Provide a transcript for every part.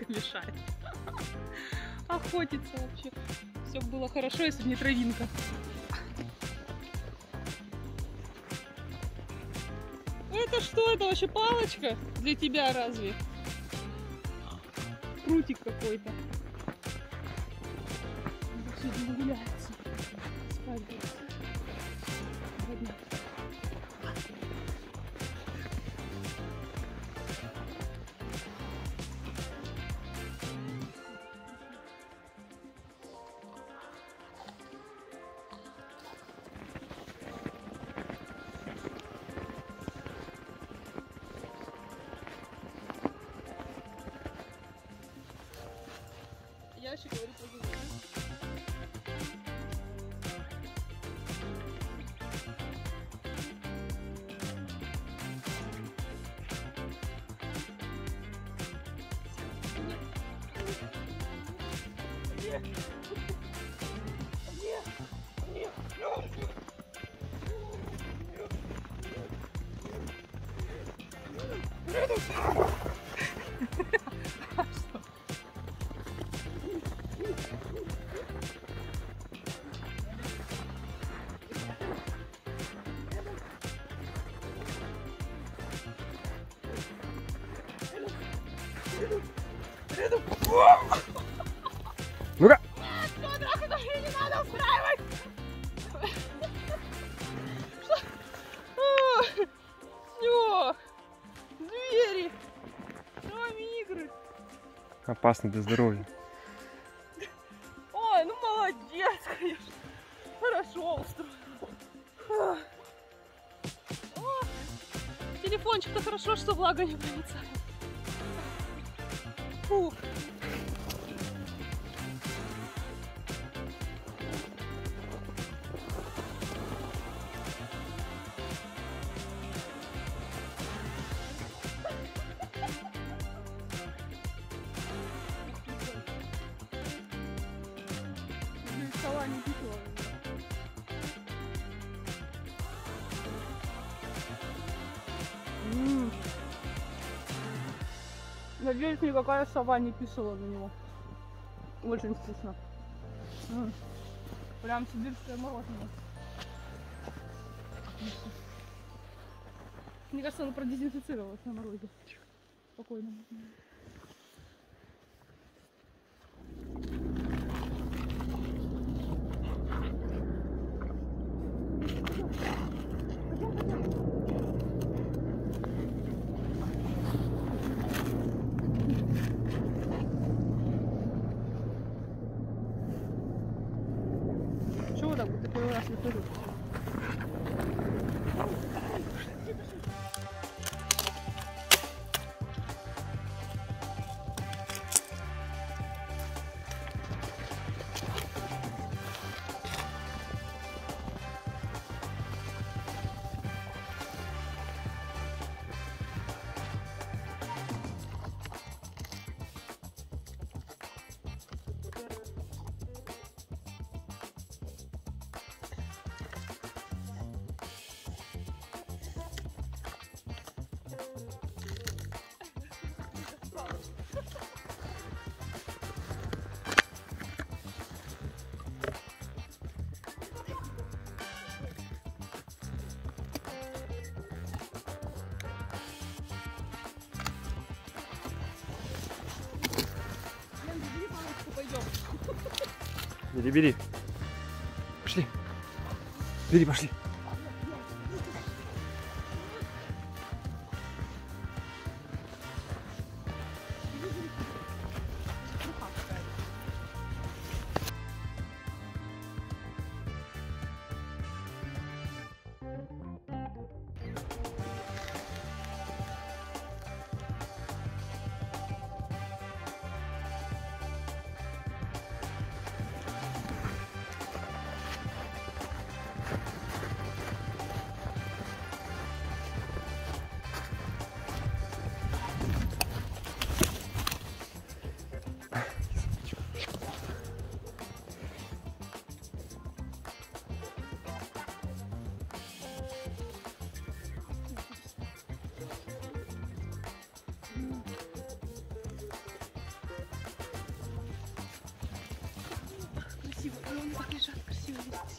немножко мешает. Охотиться вообще. Все было хорошо, если бы не травинка. Это что? Это вообще палочка для тебя разве? Прутик какой-то. Сегодня гуляется. Я еще говорю про зубы. Ну-ка! Нет, что, драку даже не надо устраивать! Все! Звери! С вами игры! Опасно для здоровья. Ой, ну молодец, конечно! Хорошо устроил. Телефончик-то хорошо, что влага не проницает. Фух! Надеюсь, никакая сова не писала на него. Очень вкусно. Прям сибирское мороженое. Отлично. Мне кажется, оно продезинфицировалось на морозе. Спокойно. Бери, пошли, бери, пошли.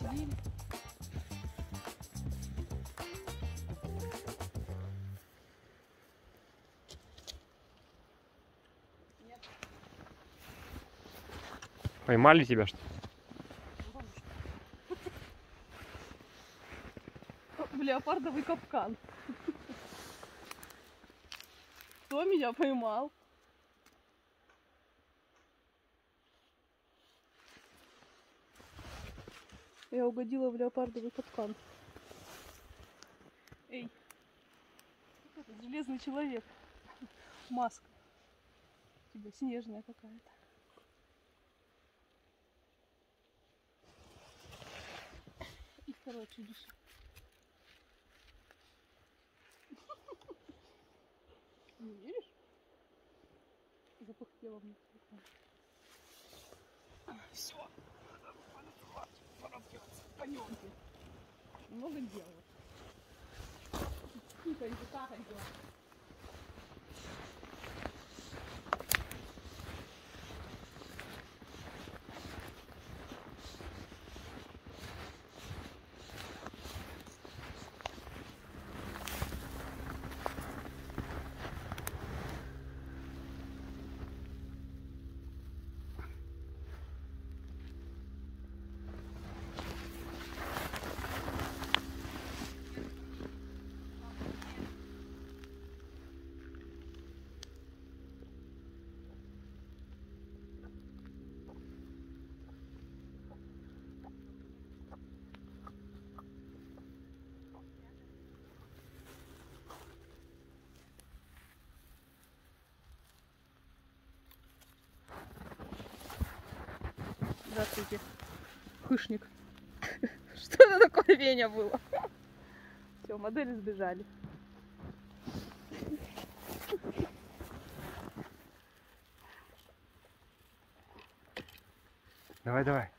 Сибирь. Поймали тебя, что ли? Леопардовый капкан. Кто меня поймал? Я угодила в леопардовый капкан. Эй, это железный человек. Маска. У тебя снежная какая-то. Второе чудище. Не веришь? Запыхтела мне. Все, пора делать. Пойдемте. Много делают. Тихо, иди, тихо, иди. Здравствуйте, хышник. Что это такое, Веня, было? Все, модели сбежали. Давай, давай.